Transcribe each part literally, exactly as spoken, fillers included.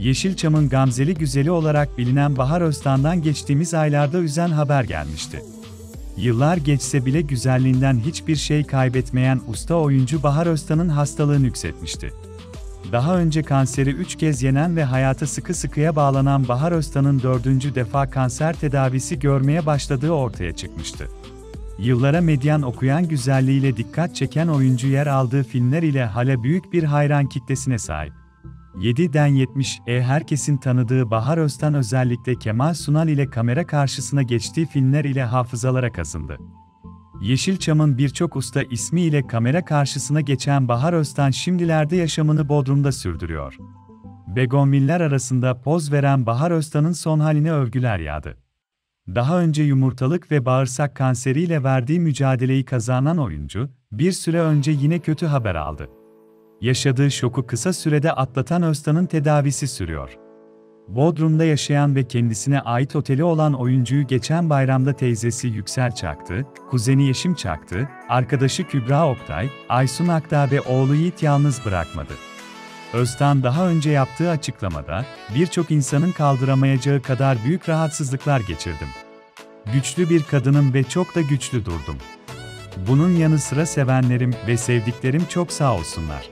Yeşilçam'ın gamzeli güzeli olarak bilinen Bahar Öztan'dan geçtiğimiz aylarda üzen haber gelmişti. Yıllar geçse bile güzelliğinden hiçbir şey kaybetmeyen usta oyuncu Bahar Öztan'ın hastalığı nüksetmişti. Daha önce kanseri üç kez yenen ve hayata sıkı sıkıya bağlanan Bahar Öztan'ın dördüncü defa kanser tedavisi görmeye başladığı ortaya çıkmıştı. Yıllara medyan okuyan güzelliğiyle dikkat çeken oyuncu yer aldığı filmler ile hala büyük bir hayran kitlesine sahip. yediden yetmişe herkesin tanıdığı Bahar Öztan özellikle Kemal Sunal ile kamera karşısına geçtiği filmler ile hafızalara kazındı. Yeşilçam'ın birçok usta ismi ile kamera karşısına geçen Bahar Öztan şimdilerde yaşamını Bodrum'da sürdürüyor. Begonviller arasında poz veren Bahar Öztan'ın son haline övgüler yağdı. Daha önce yumurtalık ve bağırsak kanseriyle verdiği mücadeleyi kazanan oyuncu, bir süre önce yine kötü haber aldı. Yaşadığı şoku kısa sürede atlatan Öztan'ın tedavisi sürüyor. Bodrum'da yaşayan ve kendisine ait oteli olan oyuncuyu geçen bayramda teyzesi Yüksel Çaktı, kuzeni Yeşim Çaktı, arkadaşı Kübra Oktay, Aysun Akdağ ve oğlu Yiğit yalnız bırakmadı. Öztan daha önce yaptığı açıklamada, "Birçok insanın kaldıramayacağı kadar büyük rahatsızlıklar geçirdim. Güçlü bir kadınım ve çok da güçlü durdum. Bunun yanı sıra sevenlerim ve sevdiklerim çok sağ olsunlar.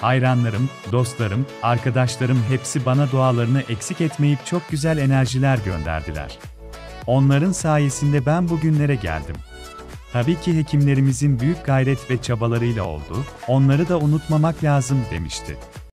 Hayranlarım, dostlarım, arkadaşlarım hepsi bana dualarını eksik etmeyip çok güzel enerjiler gönderdiler. Onların sayesinde ben bugünlere geldim. Tabii ki hekimlerimizin büyük gayret ve çabalarıyla oldu, onları da unutmamak lazım" demişti.